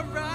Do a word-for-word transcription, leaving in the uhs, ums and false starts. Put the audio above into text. around.